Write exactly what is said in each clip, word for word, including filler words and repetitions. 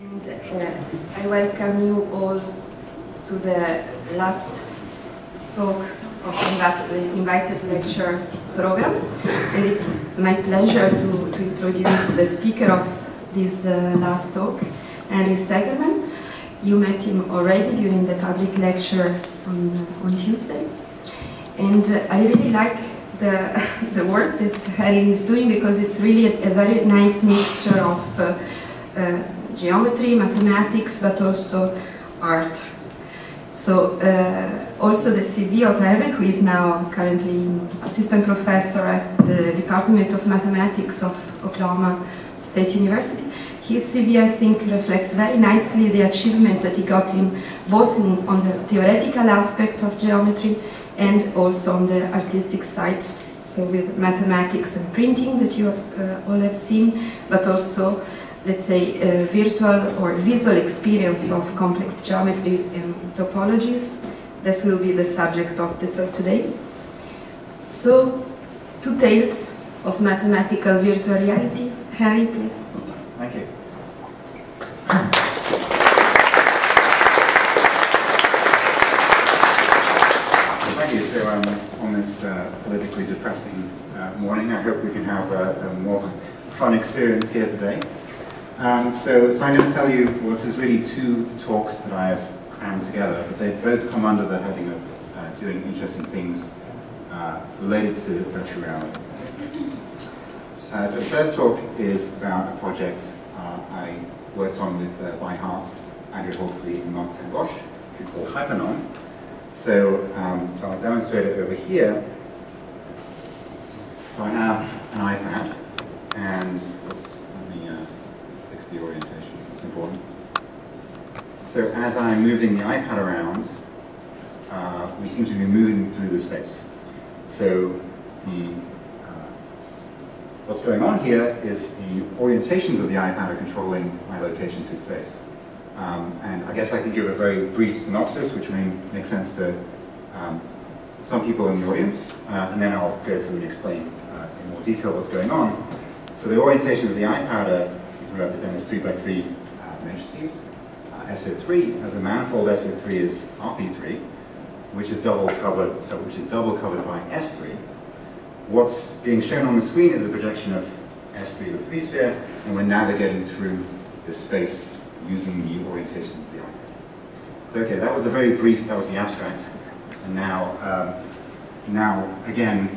And uh, I welcome you all to the last talk of the Invited Lecture program. And it's my pleasure to, to introduce the speaker of this uh, last talk, Henry Segerman. You met him already during the public lecture on, uh, on Tuesday. And uh, I really like the, the work that Henry is doing, because it's really a, a very nice mixture of uh, uh, geometry, mathematics, but also art. So uh, also the C V of Henry, who is now currently assistant professor at the Department of Mathematics of Oklahoma State University. His C V, I think, reflects very nicely the achievement that he got in both in, on the theoretical aspect of geometry and also on the artistic side. So with mathematics and printing that you uh, all have seen, but also, let's say, uh, virtual or visual experience of complex geometry and topologies that will be the subject of the talk today. So, two tales of mathematical virtual reality. Henry, please. Thank you. Thank you. So, um, on this uh, politically depressing uh, morning, I hope we can have a, a more fun experience here today. Um, so, so I'm going to tell you, well, this is really two talks that I have crammed together, but they both come under the heading of uh, doing interesting things uh, related to virtual reality. Uh, so the first talk is about a project uh, I worked on with uh, By Heart, Andrea Hawksley and Martin Bosch, which is called Hypernom. So, um, so I'll demonstrate it over here. So I have an iPad, and oops, let me uh, the orientation, it's important. So as I'm moving the iPad around, uh, we seem to be moving through the space. So the, uh, what's going on here is the orientations of the iPad are controlling my location through space. Um, and I guess I can give a very brief synopsis, which may make sense to um, some people in the audience, uh, and then I'll go through and explain uh, in more detail what's going on. So the orientations of the iPad are represent as three by three uh, matrices. Uh, S O three, as a manifold, S O three is R P three, which is double covered, so which is double covered by S three. What's being shown on the screen is the projection of S three, the three sphere, and we're navigating through this space using the orientations of the iPad. So okay, that was a very brief, that was the abstract. And now, um, now again,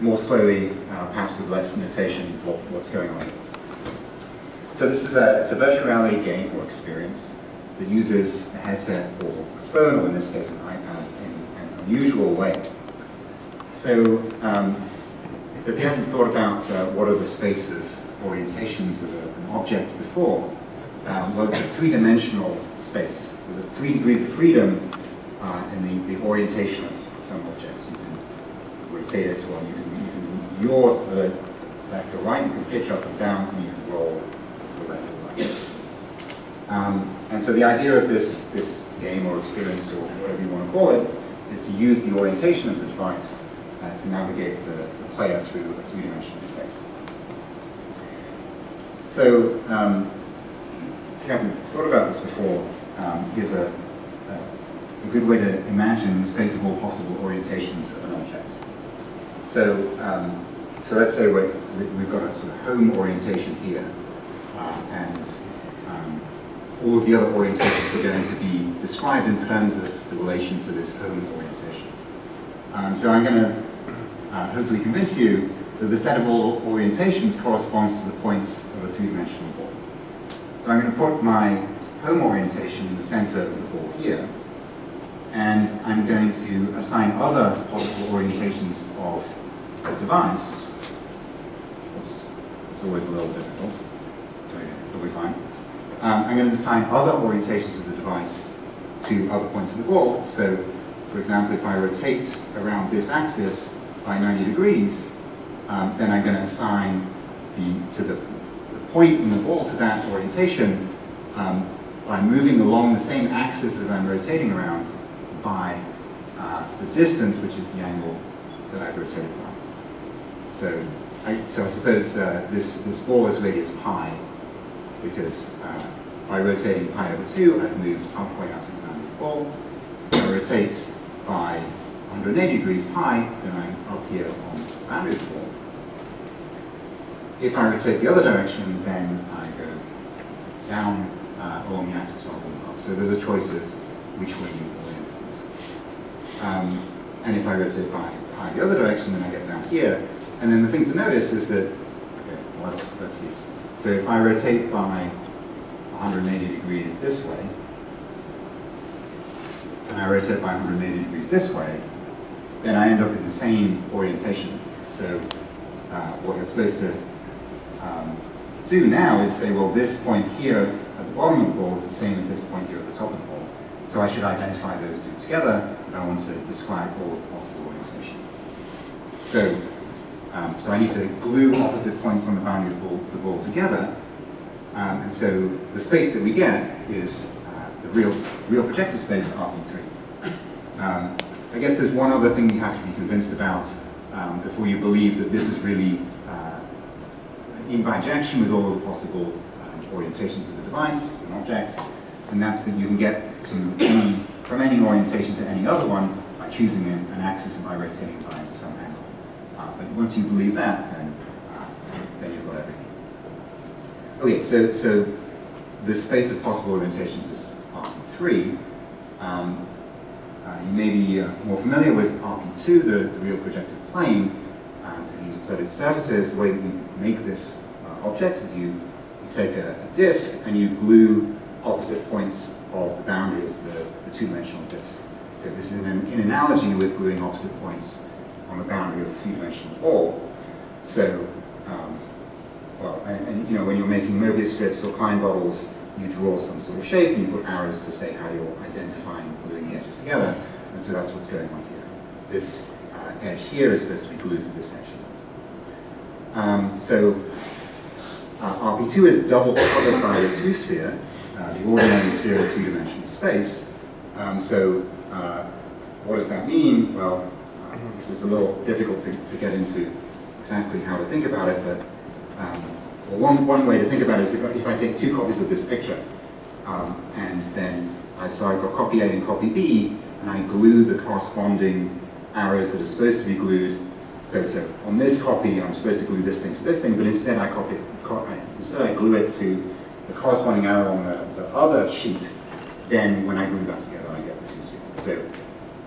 more slowly, uh, perhaps with less notation, what, what's going on. So this is a, it's a virtual reality game or experience that uses a headset or a phone, or in this case an iPad, in an unusual way. So, um, so if you haven't thought about uh, what are the space of orientations of an object before, um, well, it's a three-dimensional space. There's a three degrees of freedom uh, in the, the orientation of some objects. You can rotate it, or you can, you can yaw to the left or right, you can pitch up and down, and you can roll. Um, and so the idea of this, this game or experience, or whatever you want to call it, is to use the orientation of the device uh, to navigate the, the player through a three-dimensional space. So um, if you haven't thought about this before, um, here's a, a, a good way to imagine the space of all possible orientations of an object. So, um, so let's say we're, we've got a sort of home orientation here. Uh, and um, all of the other orientations are going to be described in terms of the relation to this home orientation. Um, so I'm going to uh, hopefully convince you that the set of all orientations corresponds to the points of a three-dimensional ball. So I'm going to put my home orientation in the center of the ball here, and I'm going to assign other possible orientations of the device. Oops, it's always a little difficult. It'll be fine. Um, I'm going to assign other orientations of the device to other points of the ball. So, for example, if I rotate around this axis by ninety degrees, um, then I'm going to assign the, to the, the point in the ball to that orientation um, by moving along the same axis as I'm rotating around by uh, the distance, which is the angle that I've rotated by. So, I, so I suppose uh, this, this ball is radius pi, because uh, By rotating pi over two, I've moved halfway up to the boundary of ball. If I rotate by one hundred eighty degrees pi, then I'm up here on the boundary of the ball. If I rotate the other direction, then I go down uh, along the axis rather than up. So there's a choice of which way you go. Um, and if I rotate by pi the other direction, then I get down here. And then the thing to notice is that, okay, well, let's, let's see. So if I rotate by one hundred eighty degrees this way, and I rotate by one hundred eighty degrees this way, then I end up in the same orientation. So uh, what you're supposed to um, do now is say, well, this point here at the bottom of the ball is the same as this point here at the top of the ball. So I should identify those two together, and I want to describe all of the possible orientations. So, um, so I need to glue opposite points on the boundary of the ball, the ball together. Um, and so the space that we get is uh, the real, real projective space, R P three. Um, I guess there's one other thing you have to be convinced about um, before you believe that this is really uh, in bijection with all the possible um, orientations of the device, an object, and that's that you can get to any, from any orientation to any other one by choosing an, an axis and by rotating by some angle. Uh, but once you believe that, then, uh, then you've got everything. Okay, so, so the space of possible orientations is R P three. Um, uh, you may be uh, more familiar with R P two, the, the real projective plane. Um, so if you use flooded surfaces, the way that you make this uh, object is you, you take a, a disk and you glue opposite points of the boundary of the, the two-dimensional disk. So this is in, in analogy with gluing opposite points on the boundary of the three-dimensional ball. So, um, Well, and, and you know, when you're making Mobius strips or Klein bottles, you draw some sort of shape and you put arrows to say how you're identifying, gluing the edges together. And so that's what's going on here. This uh, edge here is supposed to be glued to this edge here. Um, so uh, R P two is double covered by the two sphere, uh, the ordinary sphere of two-dimensional space. Um, so uh, what does that mean? Well, uh, this is a little difficult to, to get into exactly how to think about it, but. Um, well, one, one way to think about it is if I, if I take two copies of this picture, um, and then I, so I've got copy A and copy B, and I glue the corresponding arrows that are supposed to be glued. So, so on this copy, I'm supposed to glue this thing to this thing, but instead I copy, co I, instead I glue it to the corresponding arrow on the, the other sheet. Then, when I glue that together, I get the two spheres. So,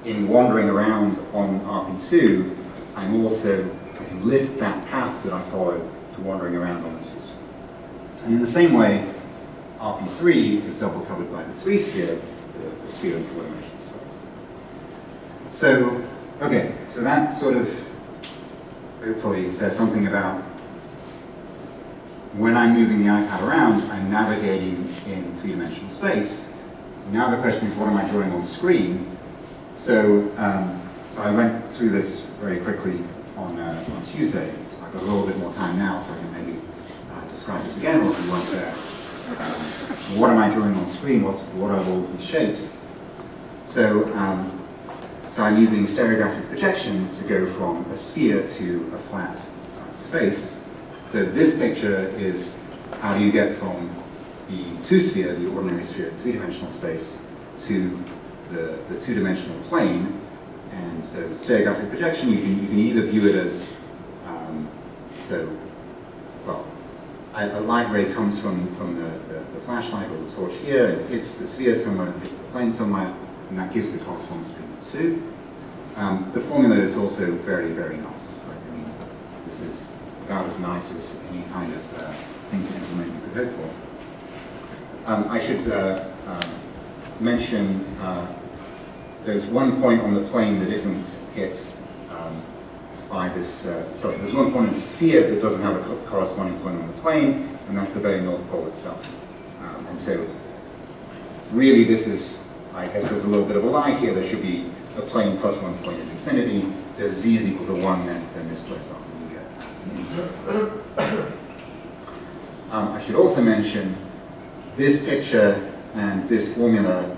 in wandering around on R P two, I'm also I can lift that path that I follow. Wandering around on this sphere. And in the same way, R P three is double covered by the three sphere, the, the sphere of four-dimensional space. So, okay, so that sort of hopefully says something about when I'm moving the iPad around, I'm navigating in three-dimensional space. Now the question is, what am I drawing on screen? So, um, so I went through this very quickly on, uh, on Tuesday. I've got a little bit more time now, so I can maybe uh, describe this again, or if you want there. Um, what am I drawing on screen? What's, what are all of these shapes? So, um, so I'm using stereographic projection to go from a sphere to a flat space. So this picture is how do you get from the two-sphere, the ordinary sphere of three-dimensional space, to the, the two-dimensional plane. And so stereographic projection, you can, you can either view it as So, well, a light ray comes from, from the, the, the flashlight or the torch here, it hits the sphere somewhere, it hits the plane somewhere, and that gives the corresponding sphere two. Um, the formula is also very, very nice. Right? I mean, this is about as nice as any kind of uh, thing to implement you could hope for. Um, I should uh, uh, mention uh, there's one point on the plane that isn't hit. Um, by this, uh, sorry, there's one point in the sphere that doesn't have a co corresponding point on the plane, and that's the very north pole itself. Um, and so, really this is, I guess there's a little bit of a lie here, there should be a plane plus one point at infinity, so if z is equal to one, then, then this plays off, and you get um, I should also mention, this picture and this formula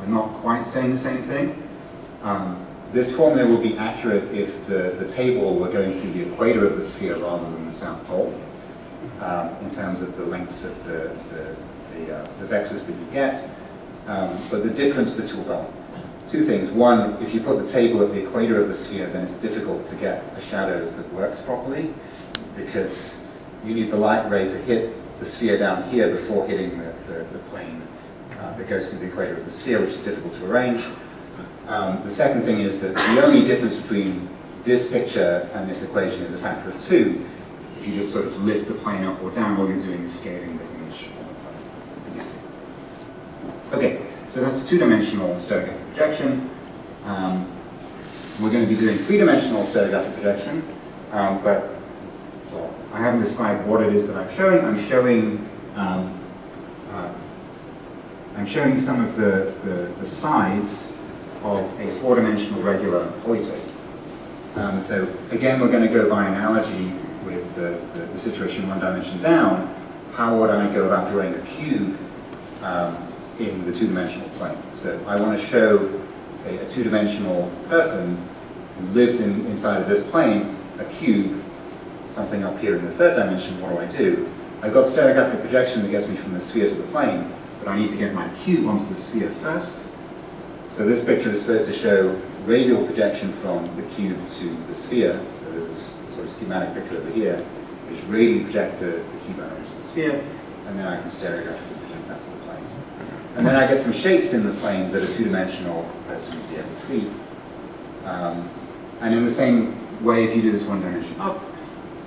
are not quite saying the same thing. Um, This formula will be accurate if the, the table were going through the equator of the sphere rather than the south pole, um, in terms of the lengths of the, the the, uh, the vectors that you get, um, but the difference between, well, two things. One, if you put the table at the equator of the sphere, then it's difficult to get a shadow that works properly, because you need the light ray to hit the sphere down here before hitting the, the, the plane uh, that goes through the equator of the sphere, which is difficult to arrange. Um, the second thing is that the only difference between this picture and this equation is a factor of two. If you just sort of lift the plane up or down, all you're doing is scaling the image that you see. Okay, so that's two-dimensional stereographic projection. Um, we're going to be doing three-dimensional stereographic projection, um, but well, I haven't described what it is that I'm showing. I'm showing um, uh, I'm showing some of the, the, the sides of a four-dimensional regular polytope. Um, so again, we're going to go by analogy with the, the, the situation one dimension down. How would I go about drawing a cube um, in the two-dimensional plane? So I want to show, say, a two-dimensional person who lives in, inside of this plane, a cube, something up here in the third dimension. What do I do? I've got stereographic projection that gets me from the sphere to the plane, but I need to get my cube onto the sphere first. So this picture is supposed to show radial projection from the cube to the sphere. So there's this sort of schematic picture over here, which radially project the, the cube out into the sphere, and then I can stereographically project that to the plane. And then I get some shapes in the plane that are two-dimensional, as you'll be able to see. Um, and in the same way, if you do this one dimension up,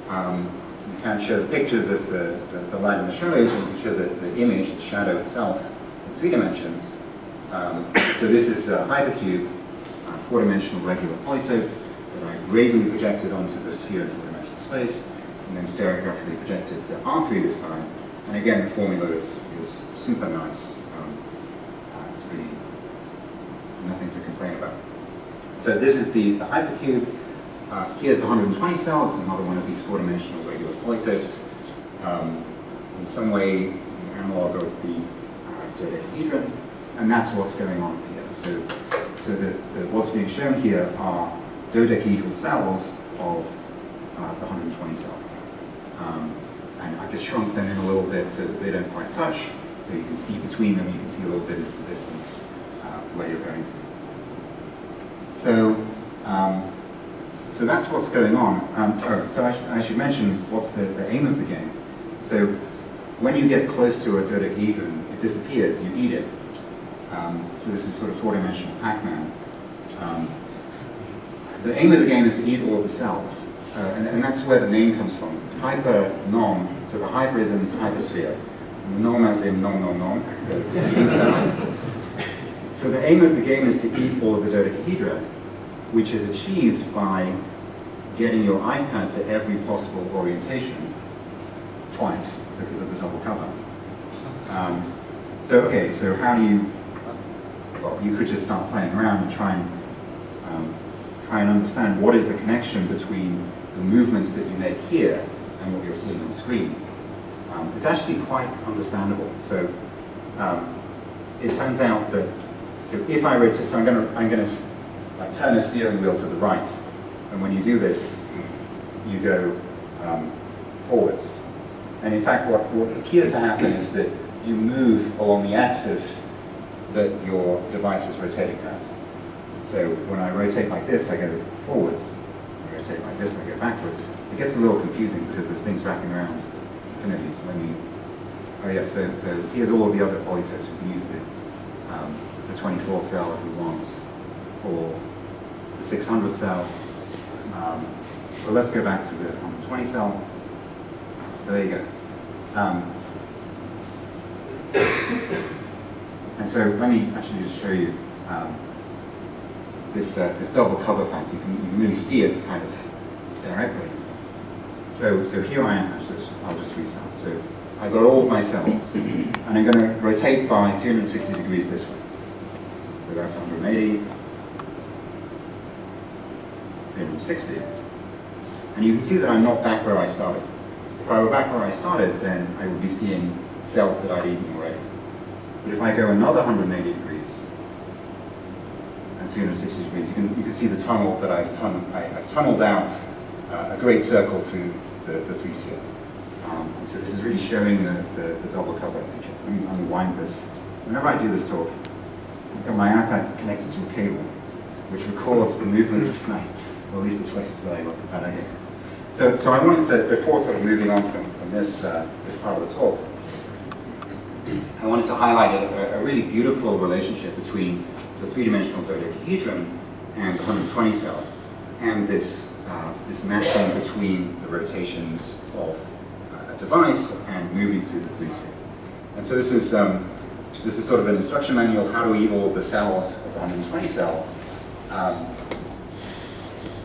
um, you can show the pictures of the, the, the light and the shadows, and you can show the, the image, the shadow itself, in three dimensions. Um, so this is a hypercube, a four-dimensional regular polytope that I radially projected onto the sphere in four-dimensional space, and then stereographically projected to R three this time. And again, the formula is, is super nice. Um, uh, it's really nothing to complain about. So this is the, the hypercube. Uh, here's the one hundred twenty cells, another one of these four-dimensional regular polytopes. Um, in some way, an analog of the uh, dodecahedron. And that's what's going on here. So, so the, the, what's being shown here are dodecahedral cells of uh, the one hundred twenty cell. Um, and I've just shrunk them in a little bit so that they don't quite touch. So you can see between them, you can see a little bit is the distance uh, where you're going to. So, um, so that's what's going on. Um, oh, so I, sh I should mention what's the, the aim of the game. So when you get close to a dodecahedron, it disappears, you eat it. Um, so this is sort of four-dimensional Pac-Man. Um, the aim of the game is to eat all of the cells, uh, and, and that's where the name comes from. Hypernom, so the hyper is in the hypersphere, and the nom as in nom nom nom, the, the eating cell. So the aim of the game is to eat all of the dodecahedra, which is achieved by getting your iPad to every possible orientation twice because of the double cover. Um, so okay, so how do you? Well, you could just start playing around and try and um, try and understand what is the connection between the movements that you make here and what you're seeing on screen. Um, it's actually quite understandable. So um, it turns out that so if I rotate, so I'm going to I'm going to like turn a steering wheel to the right, and when you do this, you go um, forwards. And in fact, what, what appears to happen is that you move along the axis that your device is rotating at. So when I rotate like this, I go forwards. When I rotate like this, I go backwards. It gets a little confusing because there's things wrapping around infinities. When you, oh yeah, so, so here's all of the other polytopes. We can use the, um, the twenty-four cell if we want, or the six hundred cell. Um, so let's go back to the one hundred twenty cell. So there you go. Um, And so let me actually just show you um, this uh, this double cover fact. You can, you can really see it kind of directly. So so here I am. Actually, I'll just restart. So I've got all of my cells, and I'm going to rotate by three hundred sixty degrees this way. So that's one hundred eighty, three hundred sixty, and you can see that I'm not back where I started. If I were back where I started, then I would be seeing cells that I'd eaten already. But if I go another one hundred eighty degrees and three hundred sixty degrees, you can you can see the tunnel that I've, tun I, I've tunneled out uh, a great circle through the, the three sphere. Um, and so this is really showing the, the, the double cover feature. Let me unwind this. Whenever I do this talk, I've got my iPad connected to a cable, which records the movements that I, or at least the twists that I look at here. So, so I wanted to, before sort of moving on from, from this, uh, this part of the talk, I wanted to highlight a, a really beautiful relationship between the three-dimensional dodecahedron and the one hundred twenty cell, and this, uh, this matching between the rotations of a device and moving through the three-sphere. And so this is, um, this is sort of an instruction manual, how to evil the cells of the one hundred twenty cell. Um,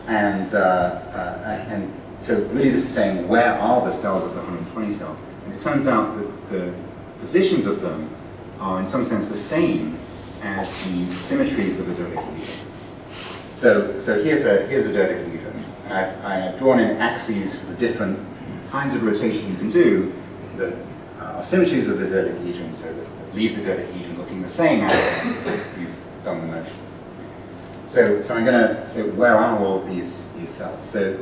and, uh, uh, and so really this is saying, where are the cells of the one hundred twenty cell? And it turns out that the positions of them are in some sense the same as the symmetries of the dodecahedron. So, so here's a here's a dodecahedron, and I've, I have drawn in axes for the different kinds of rotation you can do that are symmetries of the dodecahedron, so that leave the dodecahedron looking the same as you've done the motion. So, so I'm going to say, where are all these these cells? So,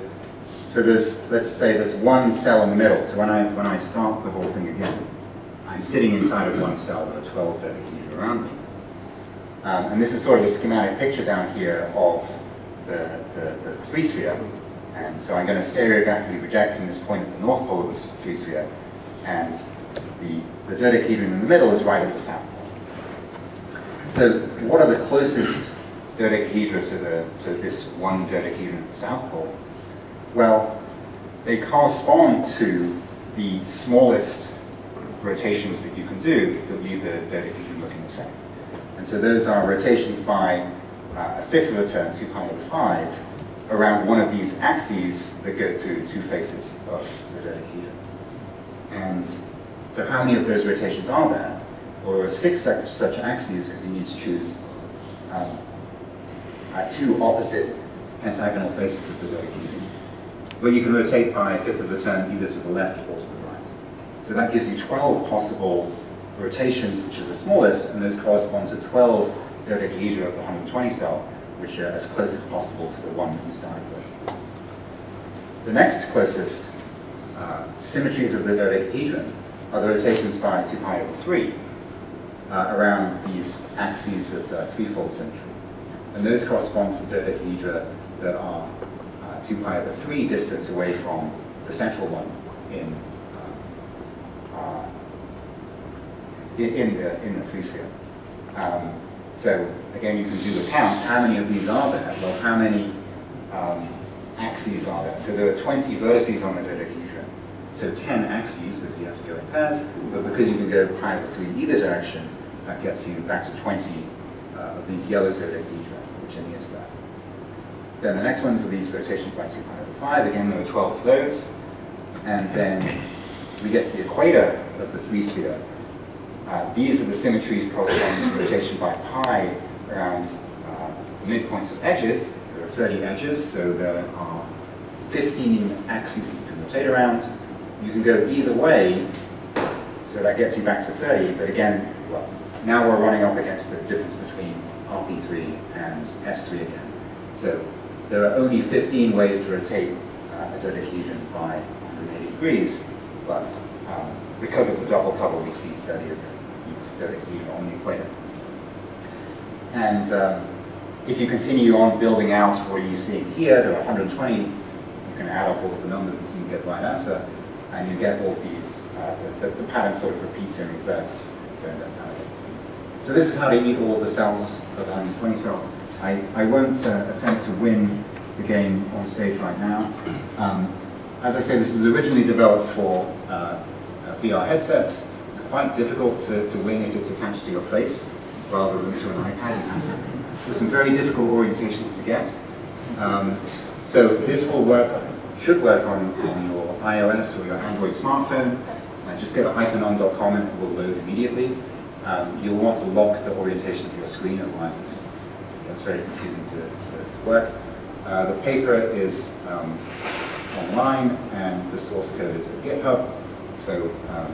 so there's let's say there's one cell in the middle. So when I when I start the whole thing again, I'm sitting inside of one cell. There are twelve dodecahedra around me. Um, and this is sort of a schematic picture down here of the, the, the three-sphere. And so I'm going to stereographically project from this point at the north pole of the three-sphere, and the, the dodecahedron in the middle is right at the south pole. So what are the closest dodecahedra to, the, to this one dodecahedron at the south pole? Well, they correspond to the smallest rotations that you can do that leave the dodecahedron looking the same. And so those are rotations by uh, a fifth of a turn, two pi over five, around one of these axes that go through two faces of the dodecahedron. And so how many of those rotations are there? Well, there are six such axes, because you need to choose um, uh, two opposite pentagonal faces of the dodecahedron. But you can rotate by a fifth of a turn either to the left or to the right. So that gives you twelve possible rotations, which are the smallest, and those correspond to twelve dodecahedra of the one hundred twenty cell, which are as close as possible to the one that you started with. The next closest uh, symmetries of the dodecahedron are the rotations by two pi over three uh, around these axes of uh, threefold symmetry. And those correspond to dodecahedra that are uh, two pi over three distance away from the central one in uh, uh, in the, in the three-sphere. Um, so, again, you can do the count. How many of these are there? Well, how many um, axes are there? So there are twenty vertices on the dodecahedron. So ten axes, because you have to go in pairs. But because you can go pi over three in either direction, that gets you back to twenty uh, of these yellow dodecahedra, which are near to that. Then the next ones are these rotations by two pi over five. Again, there are twelve of those. And then we get to the equator of the three-sphere. Uh, these are the symmetries corresponding to rotation by pi around uh, the midpoints of edges. There are thirty edges, so there are fifteen axes that you can rotate around. You can go either way, so that gets you back to thirty, but again, well, now we're running up against the difference between R P three and S three again. So there are only fifteen ways to rotate uh, a dodecahedron by one hundred eighty degrees, but um, because of the double cover, we see thirty of each dodecahedron on the equator. And um, if you continue on building out what you see here, there are one hundred twenty. You can add up all of the numbers and so you can get the right answer, and you get all these. Uh, the, the, the pattern sort of repeats in reverse. So this is how to eat all the cells of the one hundred twenty cell. I, I won't uh, attempt to win the game on stage right now. Um, as I say, this was originally developed for Uh, V R headsets. It's quite difficult to, to win if it's attached to your face rather than to an iPad. There's some very difficult orientations to get. Um, so this will work, should work on, on your iOS or your Android smartphone. Uh, just go to hypernom dot com and it will load immediately. Um, you'll want to lock the orientation of your screen, otherwise it's, it's very confusing to, to, to work. Uh, the paper is um, online and the source code is at GitHub. So um,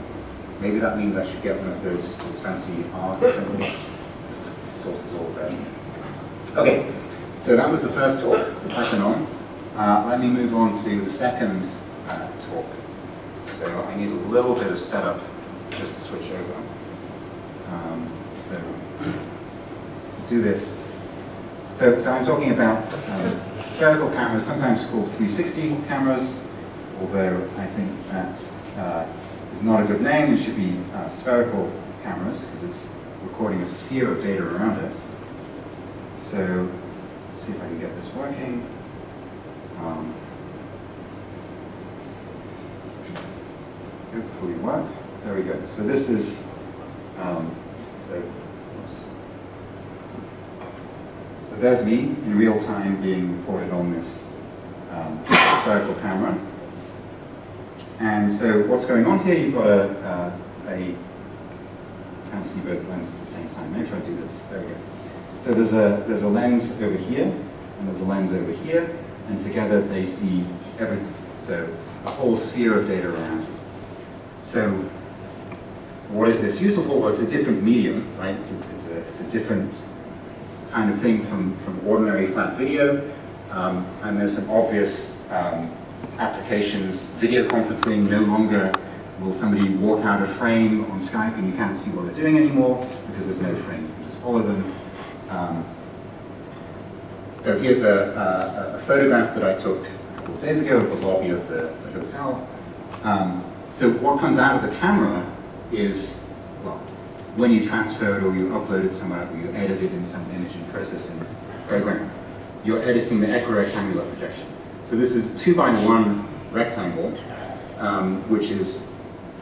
maybe that means I should get one of those, those fancy R symbols. This source is all there. Okay, so that was the first talk, Hypernom. Uh, let me move on to the second uh, talk. so I need a little bit of setup just to switch over. Um, so to do this, so, so I'm talking about um, spherical cameras, sometimes called three sixty cameras, although I think that uh, is not a good name. It should be uh, spherical cameras because it's recording a sphere of data around it. So let's see if I can get this working. Um, hopefully work. There we go. So this is um, so, so there's me in real time being recorded on this um, spherical camera. And so what's going on here? You've got a, uh, a can't see both lenses at the same time. Maybe if I do this, there we go. So there's a there's a lens over here, and there's a lens over here, and together they see everything. So a whole sphere of data around. So what is this useful for? Well, it's a different medium, right? It's a, it's a, it's a different kind of thing from, from ordinary flat video, um, and there's some obvious um, applications. Video conferencing, no longer will somebody walk out of frame on Skype and you can't see what they're doing anymore because there's no frame. You can just follow them. Um, so here's a, a, a photograph that I took a couple of days ago of the lobby of the, the hotel. Um, so what comes out of the camera is, well, when you transfer it or you upload it somewhere or you edit it in some image and processing program, you're editing the equirectangular projection. So this is two by one rectangle, um, which is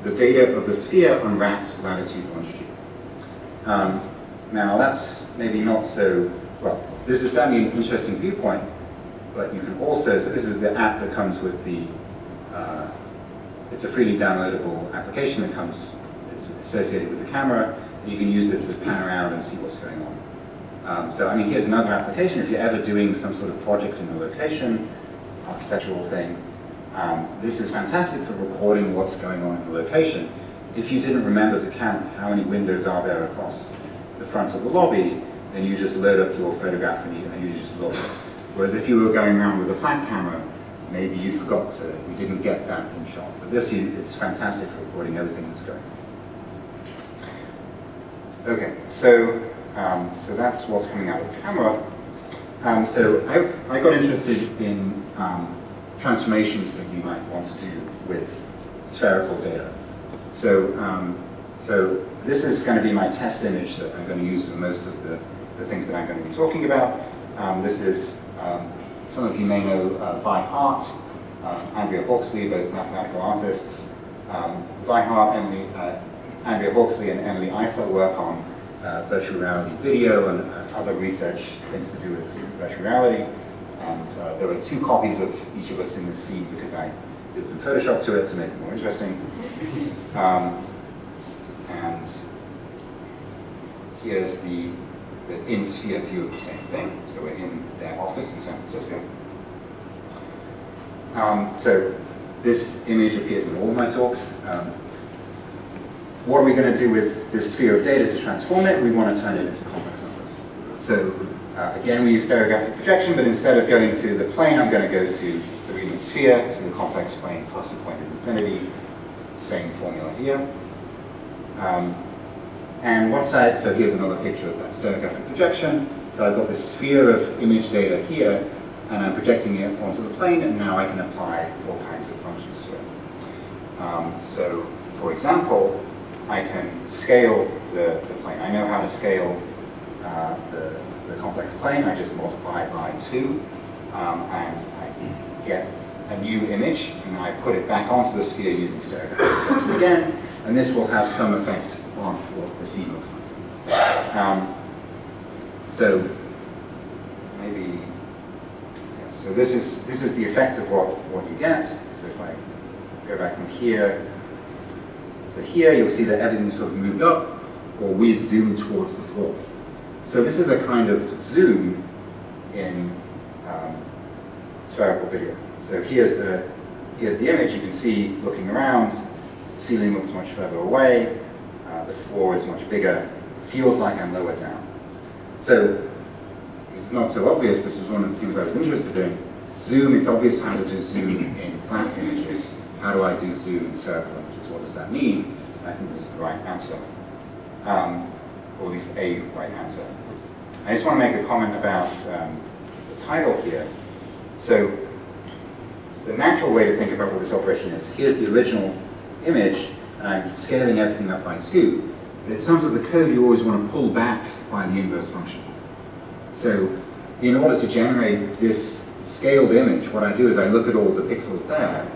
the data of the sphere unwrapped latitude longitude. Um, now that's maybe not so, well, this is certainly an interesting viewpoint, but you can also, so this is the app that comes with the, uh, it's a freely downloadable application that comes, it's associated with the camera, and you can use this to pan around and see what's going on. Um, so I mean, here's another application. If you're ever doing some sort of project in a location, architectural thing. Um, this is fantastic for recording what's going on in the location. If you didn't remember to count how many windows are there across the front of the lobby, then you just load up your photograph and you, and you just look. Whereas if you were going around with a flat camera, maybe you forgot to, you didn't get that in shot. But this is fantastic for recording everything that's going on. Okay, so, um, so that's what's coming out of the camera. Um, so I've, I got interested in um, transformations that you might want to do with spherical data. So, um, so this is going to be my test image that I'm going to use for most of the, the things that I'm going to be talking about. Um, this is, um, some of you may know uh, Vi Hart, uh, Andrea Hawksley, both mathematical artists. Um, Vi Hart, Emily, uh, Andrea Hawksley and Emily Eifler work on Uh, virtual reality video and uh, other research things to do with virtual reality. And uh, there were two copies of each of us in this scene because I did some Photoshop to it to make it more interesting. Um, and here's the, the in-sphere view of the same thing. So we're in their office in San Francisco. Um, so this image appears in all of my talks. Um, What are we going to do with this sphere of data to transform it? We want to turn it into convex numbers. So uh, again, we use stereographic projection, but instead of going to the plane, I'm going to go to the Riemann sphere, to the complex plane plus a point at infinity. Same formula here. Um, and once I, so here's another picture of that stereographic projection. So I've got this sphere of image data here, and I'm projecting it onto the plane, and now I can apply all kinds of functions to it. Um, so, for example, I can scale the, the plane. I know how to scale uh, the, the complex plane. I just multiply it by two, um, and I get a new image, and I put it back onto the sphere using stereographic again, and this will have some effect on what the scene looks like. Um, so maybe, yeah, so this is this is the effect of what what you get. So if I go back from here. So here you'll see that everything's sort of moved up, or we've zoomed towards the floor. So this is a kind of zoom in um, spherical video. So here's the, here's the image. You can see, looking around, the ceiling looks much further away, uh, the floor is much bigger, it feels like I'm lower down. So it's not so obvious. This was one of the things I was interested in. Zoom, it's obvious how to do zoom in flat images. how do I do zoo instead of images? What does that mean? And I think this is the right answer, um, or at least a right answer. I just want to make a comment about um, the title here. So the natural way to think about what this operation is, here's the original image, and I'm scaling everything up by two. But in terms of the code, you always want to pull back by the inverse function. So in order to generate this scaled image, what I do is I look at all the pixels there,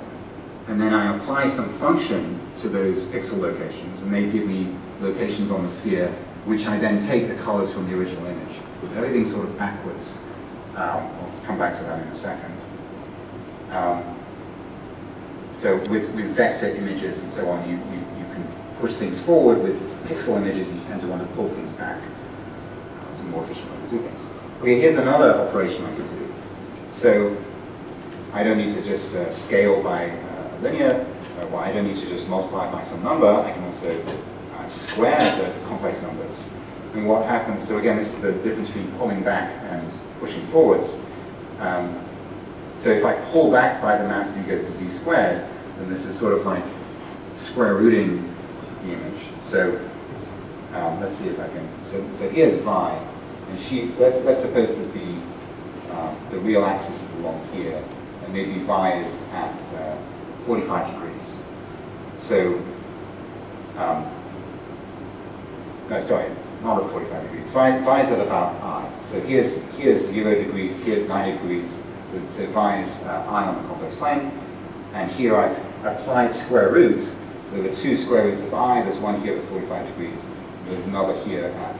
and then I apply some function to those pixel locations, and they give me locations on the sphere, which I then take the colors from the original image. Everything's sort of backwards. Um, I'll come back to that in a second. Um, so with, with vector images and so on, you, you, you can push things forward. With pixel images, you tend to want to pull things back. It's a more efficient way to do things. Okay, here's another operation I could do. So I don't need to just uh, scale by uh, linear. Uh, well, I don't need to just multiply by some number. I can also uh, square the complex numbers. And what happens, so again, this is the difference between pulling back and pushing forwards. Um, so if I pull back by the map z goes to z squared, then this is sort of like square rooting the image. So um, let's see if I can, so, so here's Vi, and she, so let's, let's suppose that the, uh, the real axis is along here, and maybe Vi is at uh, forty-five degrees. So, um, no, sorry. Not at forty-five degrees. Vi, Vi is at about I. So here's here's zero degrees. Here's nine degrees. So, so Vi is uh, I on the complex plane, and here I've applied square roots. So there were two square roots of I. There's one here at forty-five degrees. And there's another here at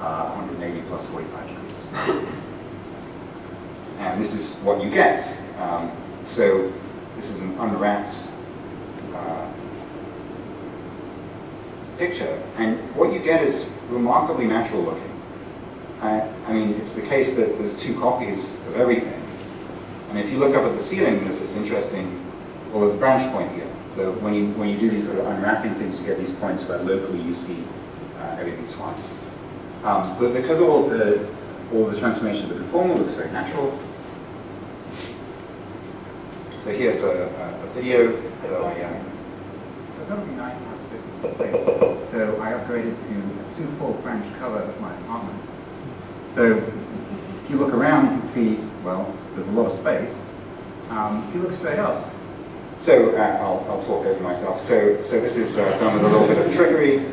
uh, one hundred eighty plus forty-five degrees. And this is what you get. Um, so this is an unwrapped uh, picture, and what you get is remarkably natural looking. I, I mean, it's the case that there's two copies of everything. And if you look up at the ceiling, there's this interesting, well, there's a branch point here. So when you, when you do these sort of unwrapping things, you get these points where locally you see uh, everything twice. Um, but because all the, all the transformations are conformal, it looks very natural. So here's a, a, a video that I, um, so I upgraded to two-fold branch color of my apartment. So if you look around, you can see, well, there's a lot of space. Um, if you look straight up. So uh, I'll, I'll talk over myself. So, so this is uh, done with a little bit of trickery.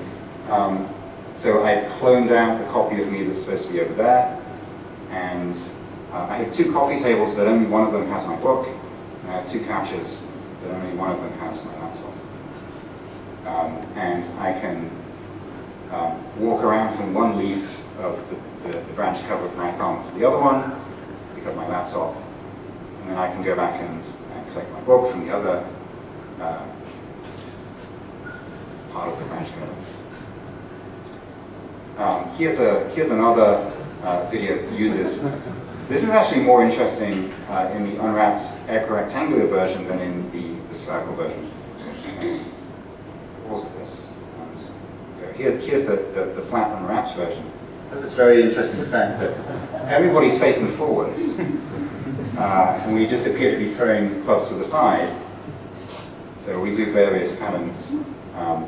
Um, so I've cloned out the copy of me that's supposed to be over there. And uh, I have two coffee tables, but only one of them has my book. And I have two couches, but only one of them has my laptop. Um, and I can Um, walk around from one leaf of the, the, the branch cover of my apartment to the other one, pick up my laptop, and then I can go back and, and collect my book from the other uh, part of the branch cover. Um, here's a here's another uh, video that uses. This is actually more interesting uh, in the unwrapped equirectangular version than in the, the spherical version. Also this. Here's, here's the, the, the flat and wrapped version. There's this very interesting fact that everybody's facing forwards. Uh, and we just appear to be throwing clubs to the side. So we do various patterns. Um,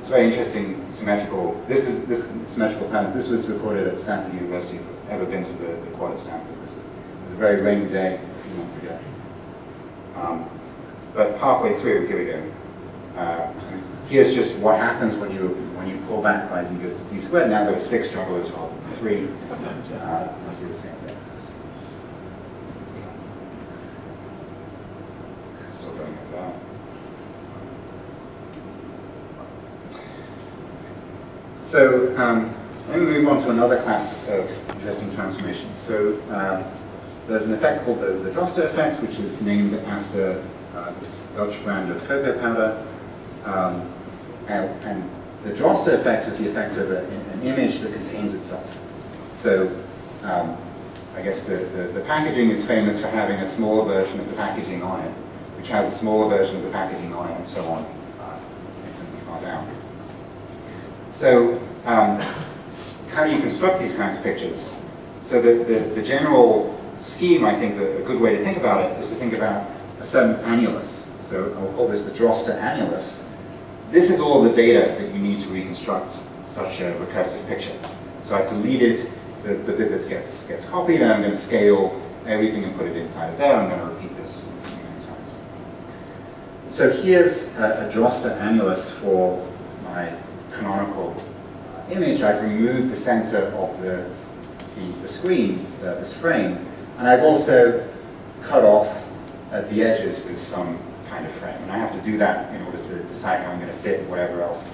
it's very interesting symmetrical. This is this symmetrical patterns. This was recorded at Stanford University. If you've ever been to the, the quad at Stanford. This is, it was a very rainy day a few months ago. Um, but halfway through, here we go. Uh, here's just what happens when you when you pull back by z goes to z squared. Now there are six jugglers rather than three. Uh, I'll do the same thing. Still going like that. So um, let me move on to another class of interesting transformations. So um, there's an effect called the, the Droste effect, which is named after uh, this Dutch brand of cocoa powder. Um, and, and the Droste effect is the effect of a, an image that contains itself. So um, I guess the, the, the packaging is famous for having a smaller version of the packaging on it, which has a smaller version of the packaging on it, and so on. Uh, down. So um, how do you construct these kinds of pictures? So the, the, the general scheme, I think, that a good way to think about it is to think about a certain annulus. So I'll call this the Drosta annulus. This is all the data that you need to reconstruct such a recursive picture. So I've deleted the, the bit that gets, gets copied, and I'm going to scale everything and put it inside of there. I'm going to repeat this many times. So here's a, a Drosta annulus for my canonical uh, image. I've removed the center of the, the, the screen, the, this frame, and I've also cut off at the edges with some kind of frame. And I have to do that in order to decide how I'm going to fit whatever else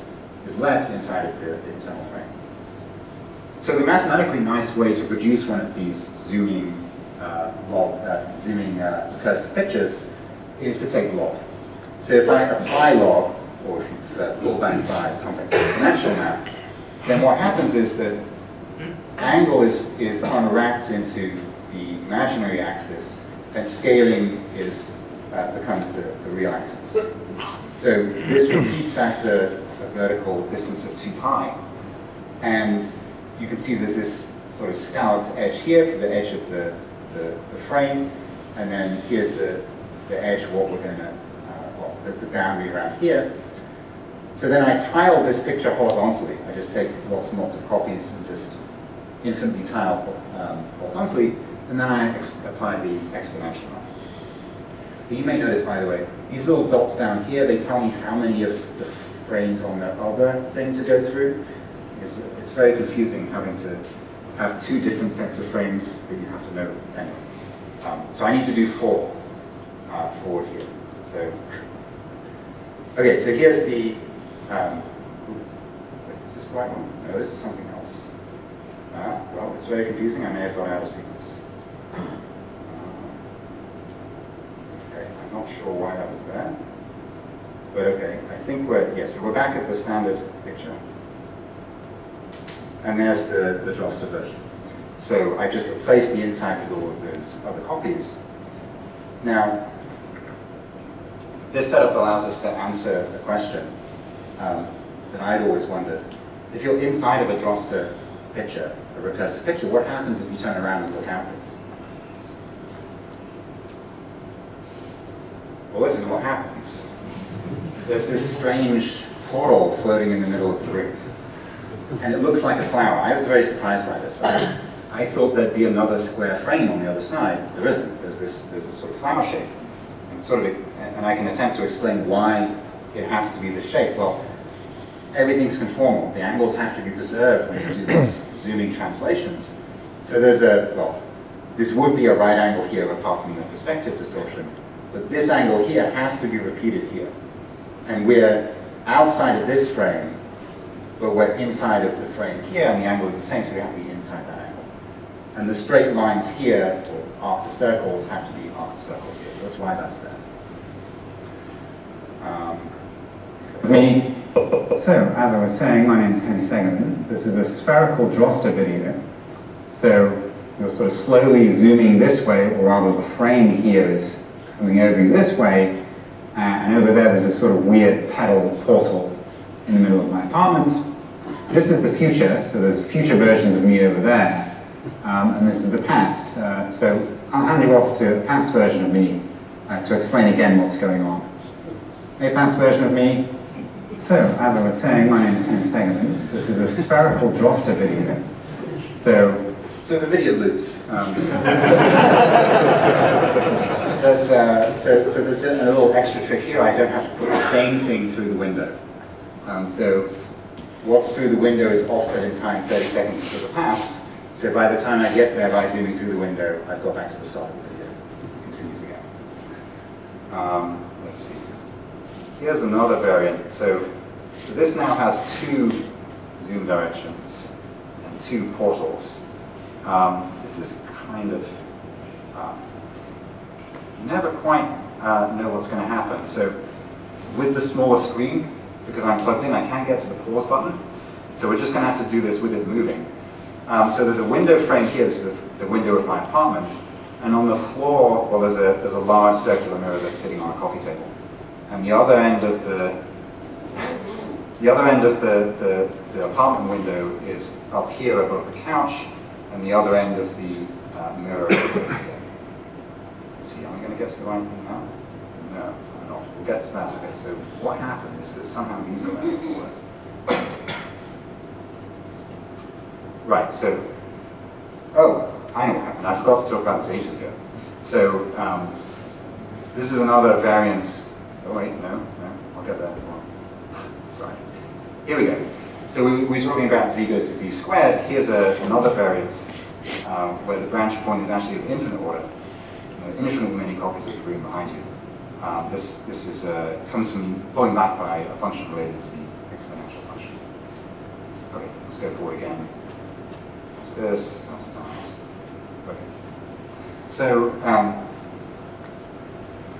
is left inside of the, the internal frame. So the mathematically nice way to produce one of these zooming uh, log, uh, zooming uh, recursive pictures is to take log. So if I apply log, or if you prefer pullback by complex exponential map, then what happens is that angle is, is unwrapped into the imaginary axis, and scaling is uh, becomes the, the real axis. So this repeats after a vertical distance of two pi, and you can see there's this sort of scalloped edge here for the edge of the, the, the frame, and then here's the, the edge, what we're going to, uh, well, the, the boundary around here. So then I tile this picture horizontally. I just take lots and lots of copies and just infinitely tile um, horizontally, and then I apply the exponential map. But you may notice, by the way, these little dots down here, they tell me how many of the frames on the other thing to go through. It's, it's very confusing having to have two different sets of frames that you have to know anyway. Um, so I need to do four uh, forward here. So, okay, so here's the, um, is this the right one? No, this is something else. Uh, well, it's very confusing. I may have gone out of sequence. Okay, I'm not sure why that was there, but okay, I think we're, yes, so we're back at the standard picture. And there's the, the Drosta version. So I just replaced the inside with all of those other copies. Now, this setup allows us to answer the question um, that I'd always wondered. If you're inside of a Drosta picture, a recursive picture, what happens if you turn around and look outwards? Well, this is what happens. There's this strange portal floating in the middle of the room. And it looks like a flower. I was very surprised by this. I, I thought there'd be another square frame on the other side. There isn't. There's this, there's this sort of flower shape. And, sort of, and I can attempt to explain why it has to be this shape. Well, everything's conformal. The angles have to be preserved when you do these zooming translations. So there's a, well, this would be a right angle here apart from the perspective distortion. But this angle here has to be repeated here. And we're outside of this frame, but we're inside of the frame here, and the angle is the same, so we have to be inside that angle. And the straight lines here, or arcs of circles, have to be arcs of circles here, so that's why that's there. Um, me. So, as I was saying, my name is Henry Segerman. This is a spherical Drosta video. So, you're sort of slowly zooming this way, or rather the frame here is coming over you this way, uh, and over there there's a sort of weird pedal portal in the middle of my apartment. This is the future, so there's future versions of me over there, um, and this is the past. Uh, so I'll hand you off to a past version of me uh, to explain again what's going on. Hey, past version of me. So, as I was saying, my name is Henry Segerman. This is a spherical Drosta video. So, so the video loops. Um, there's, uh, so, so there's a little extra trick here. I don't have to put the same thing through the window. Um, so what's through the window is offset in time thirty seconds to the past. So by the time I get there, by zooming through the window, I've got back to the start of the video. It continues again. Um, let's see. Here's another variant. So, so this now has two zoom directions and two portals. Um, this is kind of uh, never quite uh, know what's going to happen. So with the smaller screen, because I'm plugged in, I can't get to the pause button. So we're just going to have to do this with it moving. Um, so there's a window frame here, this is the, the window of my apartment. And on the floor, well, there's a, there's a large circular mirror that's sitting on a coffee table. And the other end of the, the, other end of the, the, the apartment window is up here above the couch, and the other end of the uh, mirror is over here. Let's see, am I going to get to the right thing now? No, I'm not. We'll get to that. Okay, so what happened is that somehow these are work. Right, so, oh, I know what happened. I forgot to talk about this ages ago. So, um, this is another variance. Oh, wait, no, no, I'll get there. Sorry. Here we go. So, we, we're talking about z goes to z squared. Here's a, another variance uh, where the branch point is actually of infinite order. You know, infinite many copies of the room behind you. Um, this this is uh, comes from pulling back by a function related to the exponential function. Okay, let's go forward again. That's this, that's nice. Okay. So um,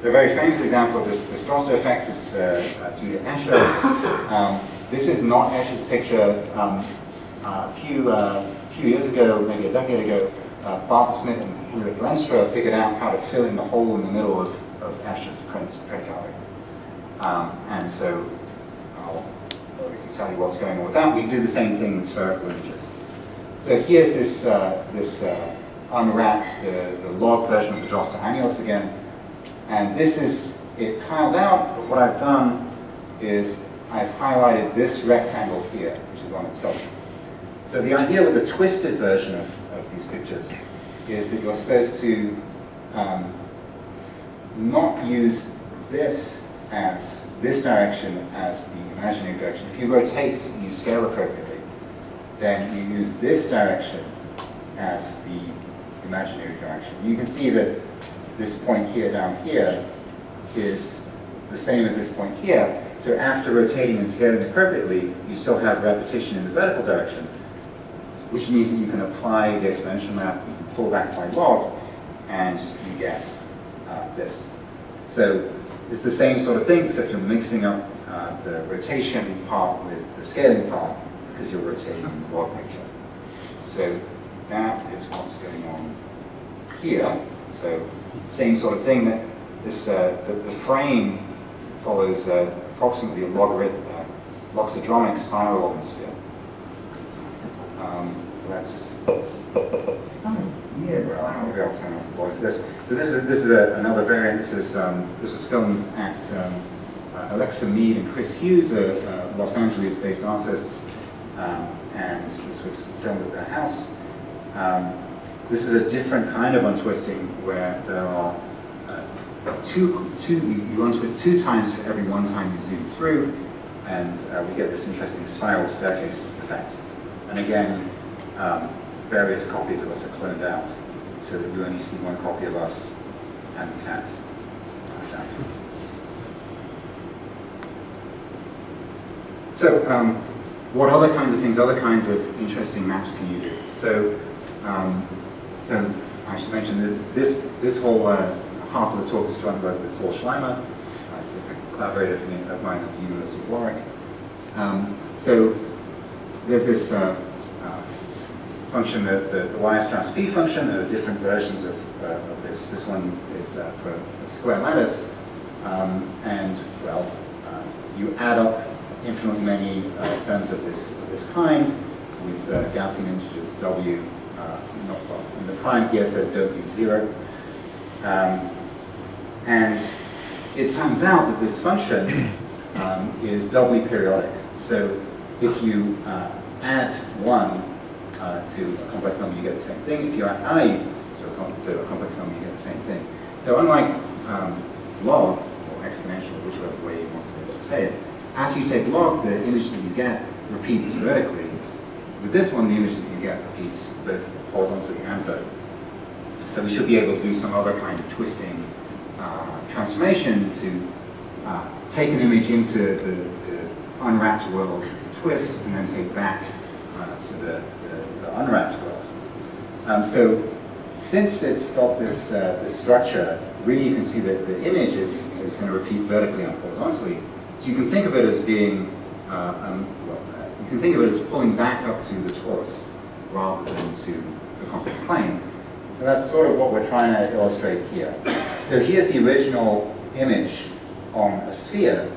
the very famous example of this, the Stroster effect is uh, due to Escher. Um, this is not Escher's picture. Um, uh, a few uh, few years ago, maybe a decade ago, uh, Barton Smith and Henrik Lenstra figured out how to fill in the hole in the middle of of Escher's Prince trait gallery. Um, and so I'll tell you what's going on with that. We do the same thing in spherical images. So here's this, uh, this uh, unwrapped, the, the log version of the Droste annulus again. And this is it tiled out, but what I've done is I've highlighted this rectangle here, which is on its top. So the idea with the twisted version of, of these pictures is that you're supposed to um, not use this as this direction as the imaginary direction. If you rotate and you scale appropriately, then you use this direction as the imaginary direction. You can see that this point here down here is the same as this point here. So after rotating and scaling appropriately, you still have repetition in the vertical direction, which means that you can apply the exponential map, you can pull back by log, and you get Uh, this. So it's the same sort of thing, except you're mixing up uh, the rotation part with the scaling part because you're rotating the log picture. So that is what's going on here. So same sort of thing. That this uh, the, the frame follows uh, approximately a logarithmic uh, loxodromic spiral of the sphere. Um, let's. Yes. Well, I'll be able to turn off the board for this. So this is this is a, another variant. This is um, this was filmed at um, uh, Alexa Meade and Chris Hughes, uh, uh, Los Angeles-based artists, um, and this was filmed at their house. Um, this is a different kind of untwisting where there are uh, two two you untwist two times for every one time you zoom through, and uh, we get this interesting spiral staircase effect. And again. Um, various copies of us are cloned out, so that you only see one copy of us and the cat. So, um, what other kinds of things, other kinds of interesting maps can you do? So, um, so I should mention this this whole uh, half of the talk is done by Saul Schleimer, a collaborator of mine at the University of Warwick. Um, so, there's this. Uh, uh, function, the, the, the Weierstrass p function. There are different versions of, uh, of this. This one is uh, for a square lattice, um, and well, uh, you add up infinitely many uh, terms of this of this kind with uh, Gaussian integers w. Uh, not, well, and the prime here says w zero, um, and it turns out that this function um, is doubly periodic. So if you uh, add one. Uh, to a complex number, you get the same thing. If you add I to a, com to a complex number, you get the same thing. So unlike um, log, or exponential, whichever way you want to say it, after you take log, the image that you get repeats vertically. With this one, the image that you get repeats both horizontally and vertically. So we should be able to do some other kind of twisting uh, transformation to uh, take an image into the, the unwrapped world, twist, and then take back uh, to the the unwrapped world. Um, so, since it's got this uh, this structure, really you can see that the image is, is going to repeat vertically and horizontally. So you can think of it as being, uh, um, well, uh, you can think of it as pulling back up to the torus rather than to the complex plane. So that's sort of what we're trying to illustrate here. So here's the original image on a sphere,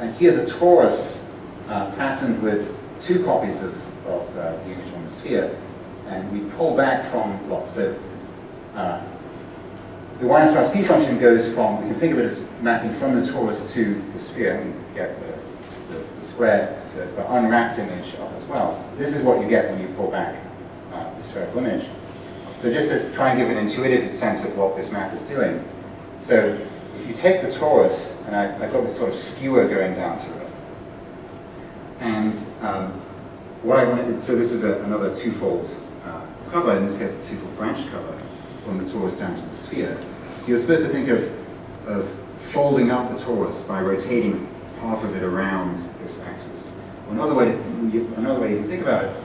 and here's a torus uh, patterned with two copies of of uh, the image on the sphere, and we pull back from, well, so uh, the Weierstrass p function goes from, we can think of it as mapping from the torus to the sphere, and we get the, the, the square, the, the unwrapped image of as well. This is what you get when you pull back uh, the spherical image. So just to try and give an intuitive sense of what this map is doing. So if you take the torus, and I, I've got this sort of skewer going down through it, and um, what I wanted, so this is a, another twofold uh, cover, in this case the twofold branch cover, from the torus down to the sphere. So you're supposed to think of, of folding up the torus by rotating half of it around this axis. Well, another way, you, another way you can think about it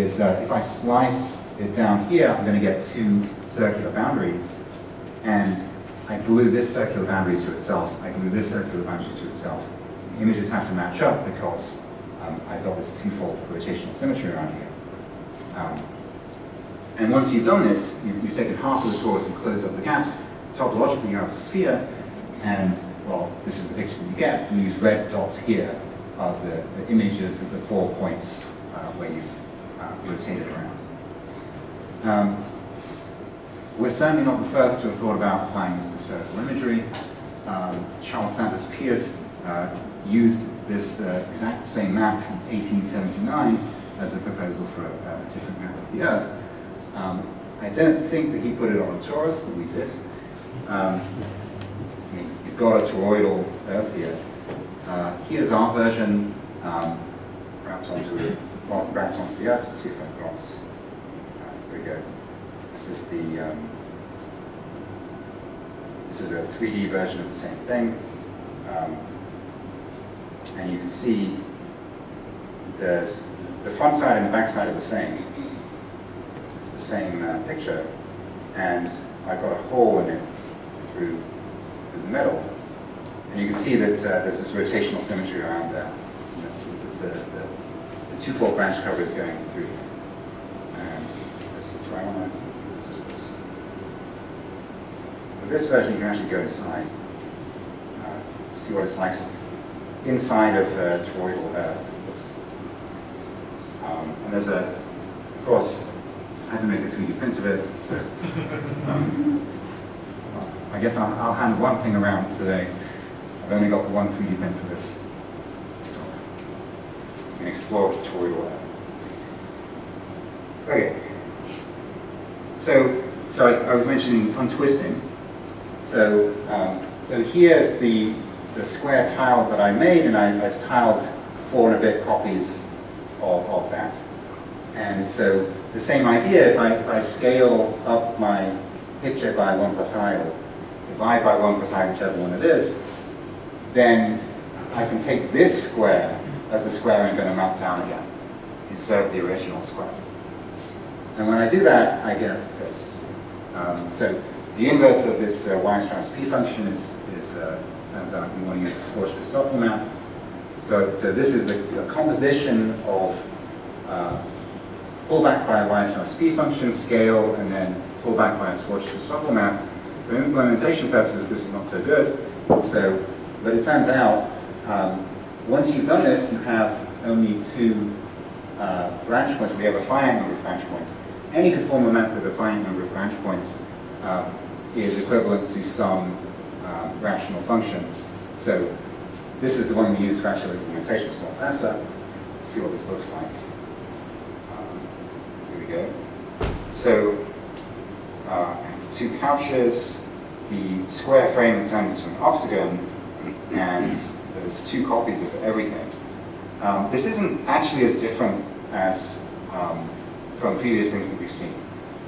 is that if I slice it down here, I'm going to get two circular boundaries, and I glue this circular boundary to itself, I glue this circular boundary to itself. The images have to match up because um, I've got this twofold rotational symmetry around here. Um, And once you've done this, you've, you've taken half of the torus and closed up the gaps. Topologically, you have a sphere, and, well, this is the picture that you get. And these red dots here are the, the images of the four points uh, where you've uh, rotated around. Um, we're certainly not the first to have thought about applying this to spherical imagery. Um, Charles Sanders Peirce uh, used this uh, exact same map from eighteen seventy-nine as a proposal for a, a different map of the Earth. Um, I don't think that he put it on a torus, but we did. Um, I mean, he's got a toroidal Earth here. Uh, here's our version um, wrapped onto it, well, wrapped onto the Earth. Let's see if I've got. Uh, here we go. This is the. Um, this is a three D version of the same thing, um, and you can see there's the front side and the back side are the same. same uh, picture, and I got a hole in it through, through the middle. And you can see that uh, there's this rotational symmetry around there. And that's, that's the, the, the twofold branch cover is going through. And let's see, do I want to do this? With this version, you can actually go inside, uh, see what it's like inside of uh, toroidal Earth. Um, and there's a, of course, I had to make a three D print of it, so um, well, I guess I'll, I'll hand one thing around today. I've only got one three D print for this story. You can explore this tutorial. Okay. So, so I, I was mentioning untwisting. So, um, so here's the the square tile that I made, and I, I've tiled four and a bit copies of, of that. And so the same idea, if I, if I scale up my picture by one plus I, or divide by one plus I, whichever one it is, then I can take this square as the square I'm going to map down again, instead of the original square. And when I do that, I get this. Um, so the inverse of this uh, Weierstrass p function is, is uh, turns out we want to use the Schwarz–Christoffel map. So, so this is the, the composition of uh, pull back by a Weierstrass p function, scale, and then pull back by a Schwarz–Christoffel map. For implementation purposes, this is not so good. So, but it turns out, um, once you've done this, you have only two uh, branch points. We have a finite number of branch points. Any conformal map with a finite number of branch points um, is equivalent to some um, rational function. So, this is the one we use for actual implementation. It's a lot faster. Let's see what this looks like. So, uh, two couches, the square frame is turned into an octagon, and there's two copies of everything. Um, this isn't actually as different as um, from previous things that we've seen.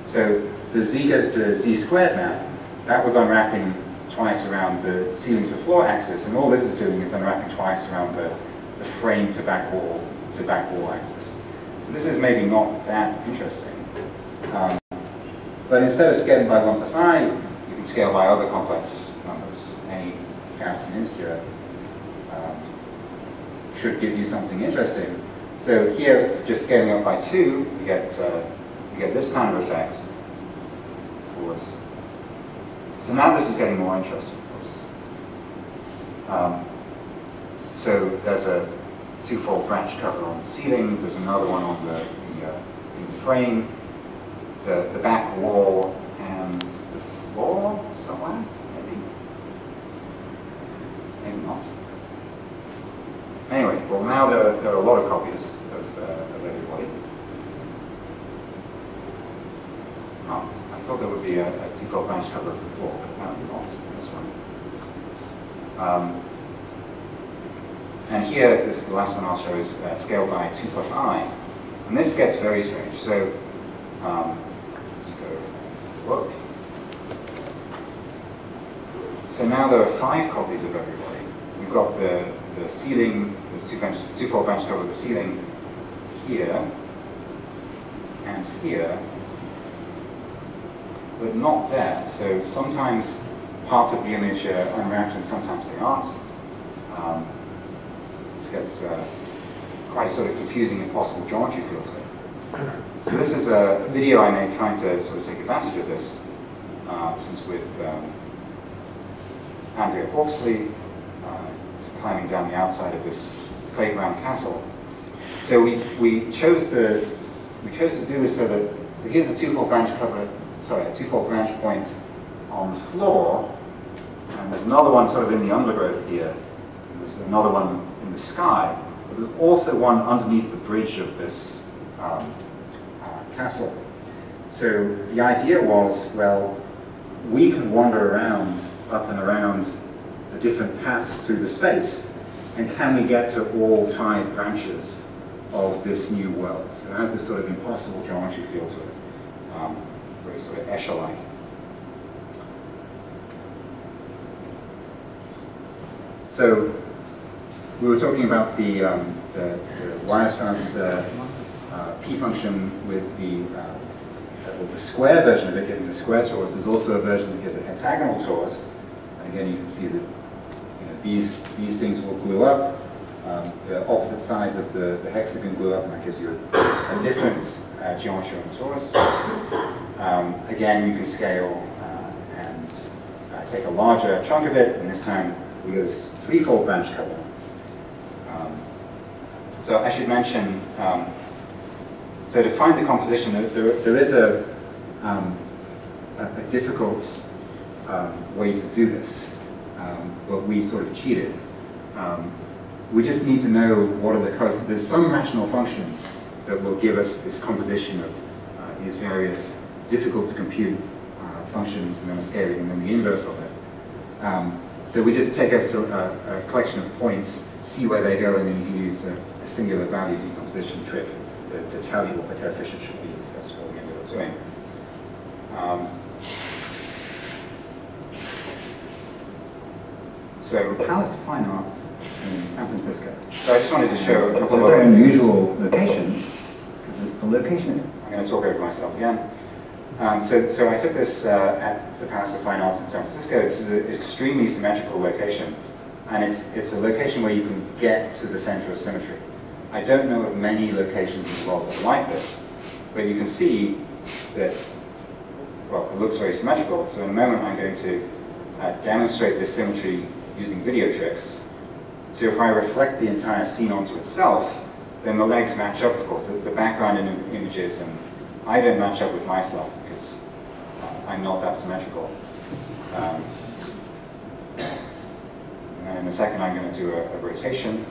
So, the z goes to z squared map, that was unwrapping twice around the ceiling to floor axis, and all this is doing is unwrapping twice around the, the frame to back wall to back wall axis. So this is maybe not that interesting. Um, but instead of scaling by one plus I, you can scale by other complex numbers. Any Gaussian integer um, should give you something interesting. So here, just scaling up by two, you get uh, you get this kind of effect. So now this is getting more interesting, of course. Um, so there's a twofold branch cover on the ceiling. There's another one on the, the uh, in the frame. The, the back wall and the floor, somewhere, maybe. Maybe not. Anyway, well now there are, there are a lot of copies of, uh, of everybody. Oh, I thought there would be a, a two-fold match cover of the floor, but apparently not this one. Um, and here, this is the last one I'll show, is uh, scaled by two plus I. And this gets very strange. So um, let's go look. So now there are five copies of everybody. We've got the, the ceiling, there's two bench, two-fold bench cover of the ceiling here and here, but not there. So sometimes parts of the image are unwrapped and sometimes they aren't. Um, this gets uh, quite sort of confusing and possible geometry feel to it. So this is a video I made trying to sort of take advantage of this. Uh, this is with um, Andrea Hawksley, uh, climbing down the outside of this playground castle. So we we chose the we chose to do this so that so here's the two-fold branch cover, sorry, a two-fold branch point on the floor, and there's another one sort of in the undergrowth here, and there's another one in the sky. But there's also one underneath the bridge of this um, uh, castle. So the idea was, well, we can wander around, up and around the different paths through the space, and can we get to all five branches of this new world? So it has this sort of impossible geometry feel to it, um, very sort of Escher-like. So we were talking about the, um, the, the Weierstrass uh, uh, p function with the, uh, well, the square version of it giving the square torus. There's also a version that gives the hexagonal torus. And again, you can see that you know, these these things will glue up. Um, the opposite sides of the, the hexagon glue up, and that gives you a, a different uh, geometry on the torus. Um, again, you can scale uh, and uh, take a larger chunk of it, and this time we get this three-fold branch cover. Um, so I should mention, um, so to find the composition, there, there is a, um, a, a difficult um, way to do this, um, but we sort of cheated. Um, we just need to know what are the coefficients. There's some rational function that will give us this composition of uh, these various difficult to compute uh, functions, and then the scaling, and then the inverse of it. Um, so we just take a, a, a collection of points, see where they go, and then you can use a, a singular value decomposition trick to, to tell you what the coefficient should be. So that's what we ended up doing. Um, so Palace of Fine Arts in San Francisco. So I just wanted to show a couple of very unusual location. The location. I'm going to talk over myself again. Um, so, so I took this uh, at the Palace of Fine Arts in San Francisco. This is an extremely symmetrical location, and it's it's a location where you can get to the center of symmetry. I don't know of many locations in the world that are like this, but you can see that, well, it looks very symmetrical. So in a moment, I'm going to uh, demonstrate this symmetry using video tricks. So if I reflect the entire scene onto itself, then the legs match up, of course. The, the background in images, and I don't match up with myself because uh, I'm not that symmetrical. Um, and then in a second, I'm going to do a, a rotation.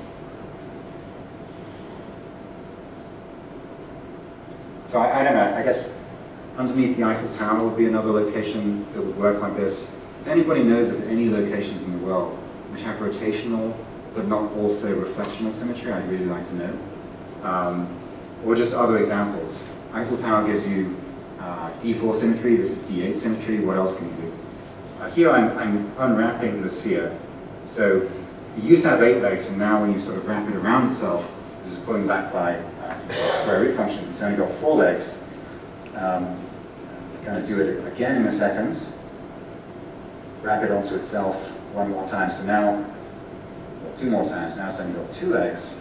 So I, I don't know, I guess underneath the Eiffel Tower would be another location that would work like this. If anybody knows of any locations in the world which have rotational but not also reflectional symmetry, I'd really like to know. Um, or just other examples. Eiffel Tower gives you uh, D four symmetry, this is D eight symmetry, what else can you do? Uh, here I'm, I'm unwrapping the sphere. So you used to have eight legs, and now when you sort of wrap it around itself, this is pulling back by square root function. It's only got four legs. Um, I'm going to do it again in a second. Wrap it onto itself one more time. So now, well, two more times. Now it's only got two legs.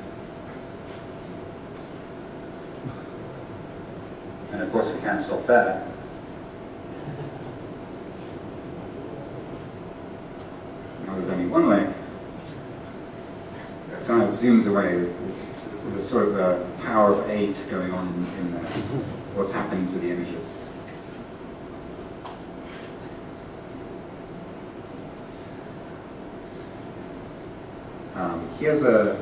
And of course, we can't stop there. Now there's only one leg. That time it zooms away. It's, it's, So there's sort of a power of eight going on in, in uh, what's happening to the images. here's a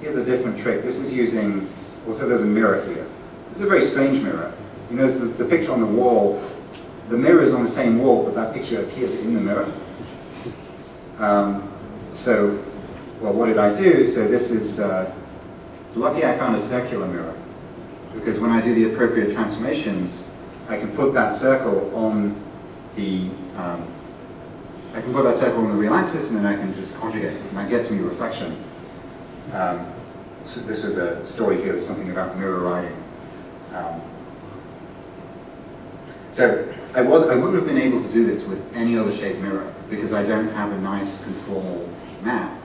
here's a different trick. This is using, also there's a mirror here. This is a very strange mirror. You notice the, the picture on the wall, the mirror is on the same wall, but that picture appears in the mirror. Um, so, well, what did I do? So this is, uh, it's lucky I found a circular mirror, because when I do the appropriate transformations, I can put that circle on the, um, I can put that circle on the real axis, and then I can just conjugate it, and that gets me reflection. Um, so this was a story here, was something about mirror riding. Um, so I, was, I wouldn't have been able to do this with any other shaped mirror, because I don't have a nice conformal map.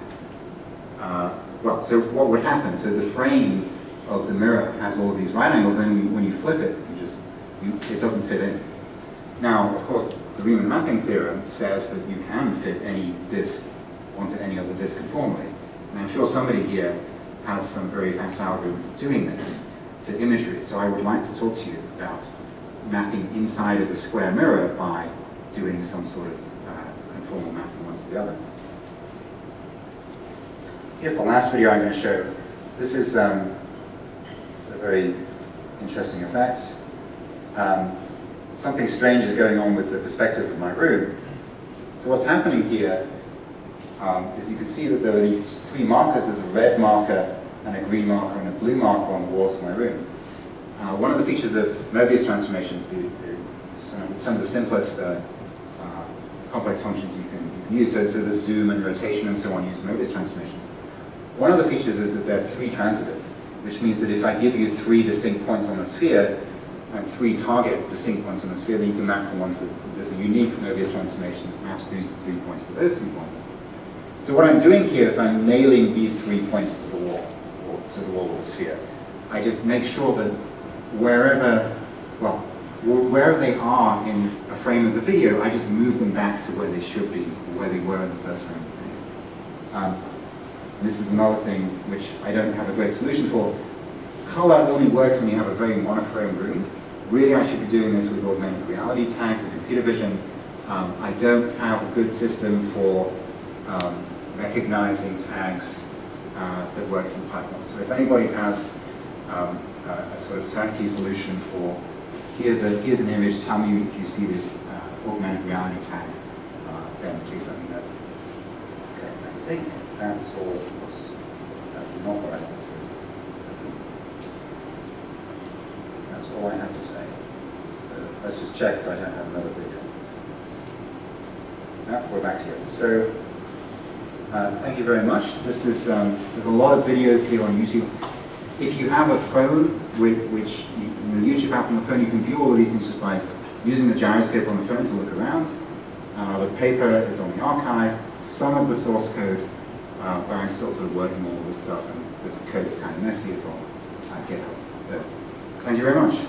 Uh, well, so what would happen? So the frame of the mirror has all of these right angles, then when you flip it, you just, you, it doesn't fit in. Now, of course, the Riemann mapping theorem says that you can fit any disk onto any other disk conformally. And I'm sure somebody here has some very fancy algorithm for doing this to imagery. So I would like to talk to you about mapping inside of the square mirror by doing some sort of uh, conformal map from one to the other. Here's the last video I'm going to show. This is um, a very interesting effect. Um, something strange is going on with the perspective of my room. So what's happening here? Um, is you can see that there are these three markers. There's a red marker, and a green marker, and a blue marker on the walls of my room. Uh, one of the features of Möbius transformations, the, the, some of the simplest uh, uh, complex functions you can, you can use, so, so the zoom and rotation and so on use Möbius transformations. One of the features is that they're three transitive, which means that if I give you three distinct points on the sphere, and three target distinct points on the sphere, then you can map from one to, there's a unique Möbius transformation that maps these three points to those three points. So what I'm doing here is I'm nailing these three points to the wall, or to the wall of the sphere. I just make sure that wherever, well, wherever they are in a frame of the video, I just move them back to where they should be, or where they were in the first frame of the video. Um, this is another thing which I don't have a great solution for. Color only works when you have a very monochrome room. Really, I should be doing this with augmented reality tags and computer vision. Um, I don't have a good system for um, recognizing tags uh, that works in Python. So if anybody has um, a, a sort of turnkey solution for, here's, a, here's an image, tell me if you see this uh, augmented reality tag, uh, then please let me know. Okay, I think that's all, of course. That's not what I wanted to do. That's all I have to say. But let's just check that I don't have another video. No, we're back to you. So, Uh, thank you very much. This is, um, there's a lot of videos here on YouTube. If you have a phone, with, which you, in the YouTube app on the phone, you can view all of these things just by using the gyroscope on the phone to look around. Uh, the paper is on the archive. Some of the source code, uh, where I'm still sort of working on all this stuff, and this code is kind of messy, is on uh, GitHub. So, thank you very much.